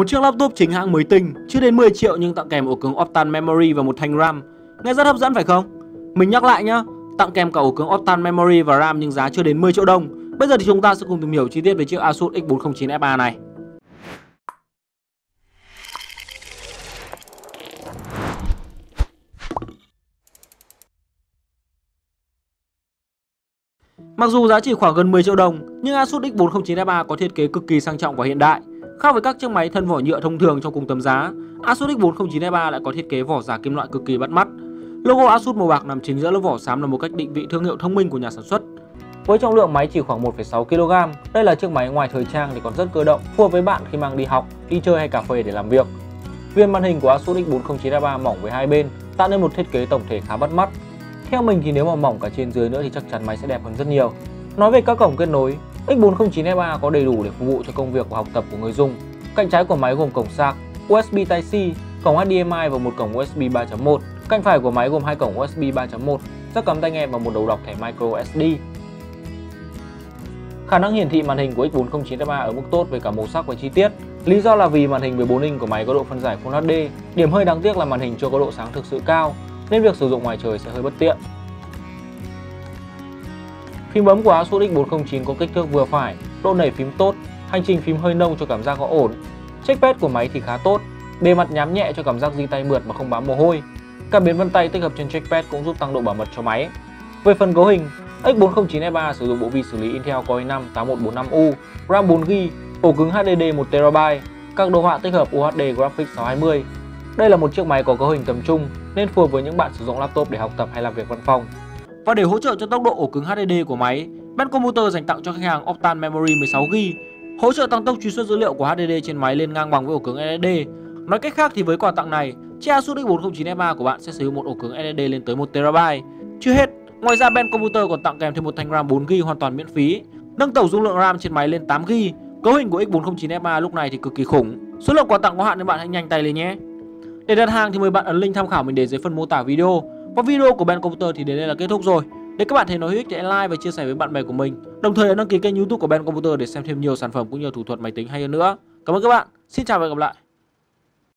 Một chiếc laptop chính hãng mới tinh, chưa đến 10 triệu nhưng tặng kèm ổ cứng Optane Memory và một thanh RAM. Nghe rất hấp dẫn phải không? Mình nhắc lại nhá, tặng kèm cả ổ cứng Optane Memory và RAM nhưng giá chưa đến 10 triệu đồng. Bây giờ thì chúng ta sẽ cùng tìm hiểu chi tiết về chiếc Asus X409FA này. Mặc dù giá chỉ khoảng gần 10 triệu đồng, nhưng Asus X409FA có thiết kế cực kỳ sang trọng và hiện đại. Khác với các chiếc máy thân vỏ nhựa thông thường trong cùng tầm giá, Asus X409FA lại có thiết kế vỏ giả kim loại cực kỳ bắt mắt. Logo Asus màu bạc nằm chính giữa lớp vỏ xám là một cách định vị thương hiệu thông minh của nhà sản xuất. Với trọng lượng máy chỉ khoảng 1,6 kg, đây là chiếc máy ngoài thời trang thì còn rất cơ động, phù hợp với bạn khi mang đi học, đi chơi hay cà phê để làm việc. Viên màn hình của Asus X409FA mỏng với hai bên, tạo nên một thiết kế tổng thể khá bắt mắt. Theo mình thì nếu mà mỏng cả trên dưới nữa thì chắc chắn máy sẽ đẹp hơn rất nhiều. Nói về các cổng kết nối, X409FA có đầy đủ để phục vụ cho công việc và học tập của người dùng. Cạnh trái của máy gồm cổng sạc, USB Type-C, cổng HDMI và một cổng USB 3.1. Cạnh phải của máy gồm hai cổng USB 3.1, jack cắm tai nghe và một đầu đọc thẻ micro SD. Khả năng hiển thị màn hình của X409FA ở mức tốt về cả màu sắc và chi tiết. Lý do là vì màn hình 14 inch của máy có độ phân giải Full HD. Điểm hơi đáng tiếc là màn hình chưa có độ sáng thực sự cao, nên việc sử dụng ngoài trời sẽ hơi bất tiện. Phím bấm của Asus X409 có kích thước vừa phải, độ nảy phím tốt, hành trình phím hơi nông cho cảm giác có ổn. Trackpad của máy thì khá tốt, bề mặt nhám nhẹ cho cảm giác di tay mượt mà không bám mồ hôi. Cảm biến vân tay tích hợp trên trackpad cũng giúp tăng độ bảo mật cho máy. Về phần cấu hình, X409FA sử dụng bộ vi xử lý Intel Core i5 8145U, RAM 4GB, ổ cứng HDD 1TB, các đồ họa tích hợp UHD Graphics 620. Đây là một chiếc máy có cấu hình tầm trung nên phù hợp với những bạn sử dụng laptop để học tập hay làm việc văn phòng. Và để hỗ trợ cho tốc độ ổ cứng HDD của máy, Ben Computer dành tặng cho khách hàng Optane Memory 16GB, hỗ trợ tăng tốc truy xuất dữ liệu của HDD trên máy lên ngang bằng với ổ cứng SSD. Nói cách khác thì với quà tặng này, chiếc Asus X409FA của bạn sẽ sử dụng một ổ cứng SSD lên tới 1TB. Chưa hết, ngoài ra Ben Computer còn tặng kèm thêm một thanh RAM 4GB hoàn toàn miễn phí, nâng tổng dung lượng RAM trên máy lên 8GB. Cấu hình của X409FA lúc này thì cực kỳ khủng. Số lượng quà tặng có hạn nên bạn hãy nhanh tay lên nhé. Để đặt hàng thì mời bạn ấn link tham khảo mình để dưới phần mô tả video. Và video của Ben Computer thì đến đây là kết thúc rồi. Nếu các bạn thấy nó hữu ích thì hãy like và chia sẻ với bạn bè của mình. Đồng thời ấn đăng ký kênh YouTube của Ben Computer để xem thêm nhiều sản phẩm cũng như thủ thuật máy tính hay hơn nữa. Cảm ơn các bạn. Xin chào và hẹn gặp lại.